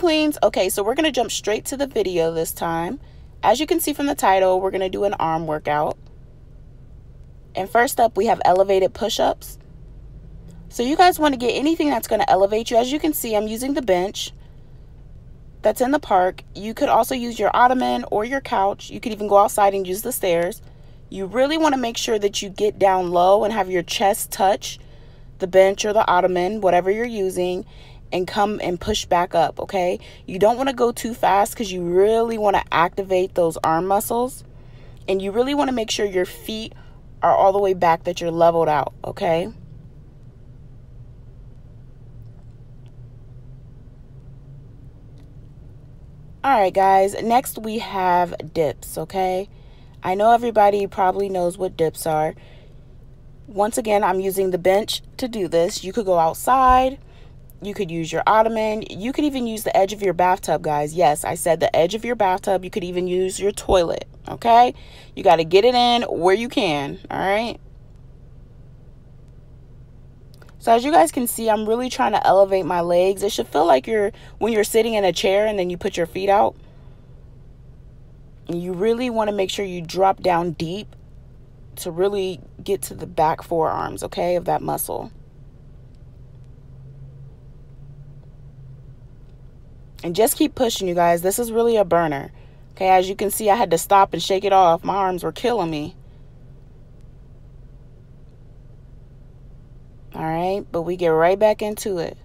Queens. Okay, so we're gonna jump straight to the video this time. As you can see from the title, we're gonna do an arm workout. And first up, we have elevated push-ups. So you guys wanna get anything that's gonna elevate you. As you can see, I'm using the bench that's in the park. You could also use your ottoman or your couch. You could even go outside and use the stairs. You really wanna make sure that you get down low and have your chest touch the bench or the ottoman, whatever you're using, and come and push back up, okay? You don't wanna go too fast because you really wanna activate those arm muscles. And you really wanna make sure your feet are all the way back, that you're leveled out, okay? All right, guys, next we have dips, okay? I know everybody probably knows what dips are. Once again, I'm using the bench to do this. You could go outside. You could use your ottoman. You could even use the edge of your bathtub, guys. Yes, I said the edge of your bathtub. You could even use your toilet, okay? You got to get it in where you can, all right? So as you guys can see, I'm really trying to elevate my legs. It should feel like when you're sitting in a chair and then you put your feet out. You really want to make sure you drop down deep to really get to the back forearms, okay, of that muscle. And just keep pushing, you guys. This is really a burner. Okay, as you can see, I had to stop and shake it off. My arms were killing me. All right, but we get right back into it.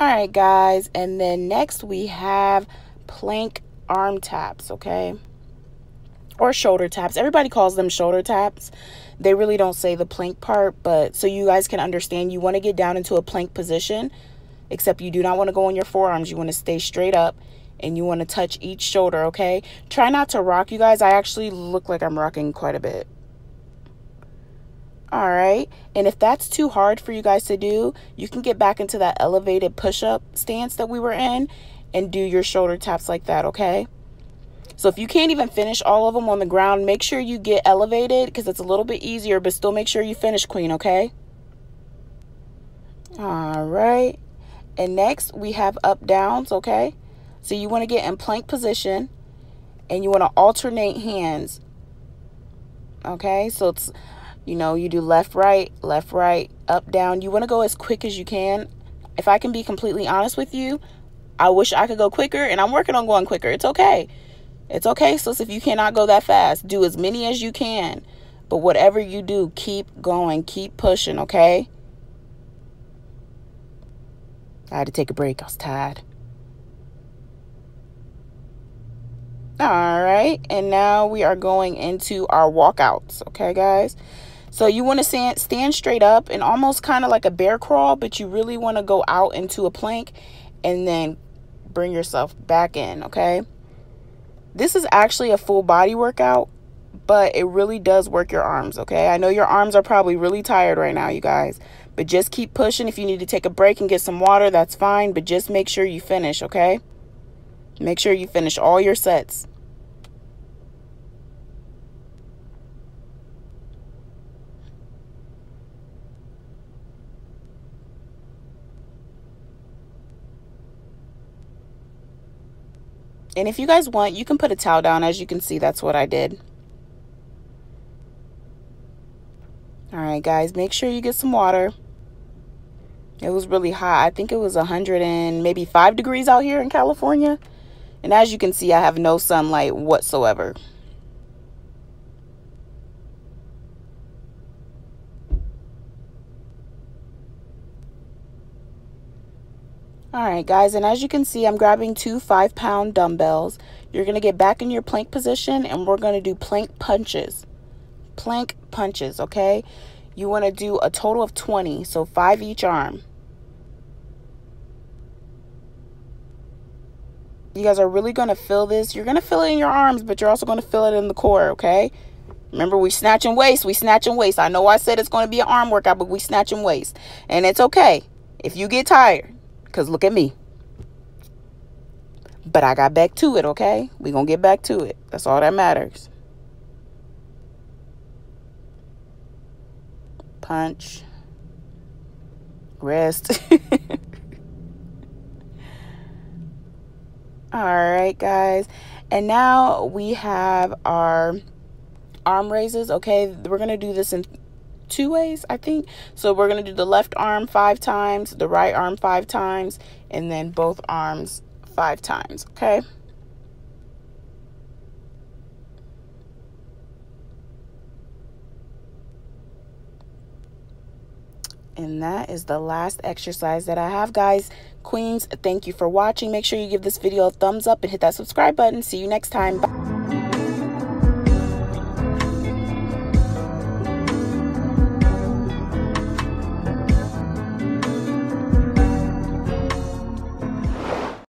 All right, guys, and then next we have plank arm taps, okay? Or shoulder taps. Everybody calls them shoulder taps. They really don't say the plank part, but so you guys can understand, you want to get down into a plank position, except you do not want to go on your forearms. You want to stay straight up and you want to touch each shoulder, okay? Try not to rock, you guys. I actually look like I'm rocking quite a bit. All right, and if that's too hard for you guys to do, you can get back into that elevated push-up stance that we were in and do your shoulder taps like that, okay? So if you can't even finish all of them on the ground, make sure you get elevated because it's a little bit easier, but still make sure you finish, Queen, okay? All right. And next, we have up-downs, okay? So you want to get in plank position, and you want to alternate hands, okay? So it's, you know, you do left, right, up, down. You want to go as quick as you can. If I can be completely honest with you, I wish I could go quicker, and I'm working on going quicker. It's okay. It's okay, sis, if you cannot go that fast. Do as many as you can. But whatever you do, keep going. Keep pushing, okay? I had to take a break. I was tired. All right. And now we are going into our walkouts, okay, guys? So you want to stand straight up and almost kind of like a bear crawl, but you really want to go out into a plank and then bring yourself back in, okay? This is actually a full body workout, but it really does work your arms, okay? I know your arms are probably really tired right now, you guys, but just keep pushing. If you need to take a break and get some water, that's fine, but just make sure you finish, okay? Make sure you finish all your sets. And if you guys want, you can put a towel down. As you can see, that's what I did. All right, guys, make sure you get some water. It was really hot. I think it was 100 and maybe 5 degrees out here in California. And as you can see, I have no sunlight whatsoever. All right, guys, and as you can see, I'm grabbing two 5-pound dumbbells. You're going to get back in your plank position, and we're going to do plank punches. Plank punches, okay? You want to do a total of 20, so 5 each arm. You guys are really going to feel this. You're going to feel it in your arms, but you're also going to feel it in the core, okay? Remember, we snatching weights. We snatching weights. I know I said it's going to be an arm workout, but we snatching weights. And it's okay if you get tired. Because look at me. But I got back to it, okay? We're going to get back to it. That's all that matters. punch, rest. All right, guys. And now we have our arm raises. Okay, we're going to do this in two ways, I think. So we're going to do the left arm 5 times, the right arm 5 times, and then both arms 5 times. Okay. And that is the last exercise that I have, guys. Queens, thank you for watching. Make sure you give this video a thumbs up and hit that subscribe button. See you next time. Bye.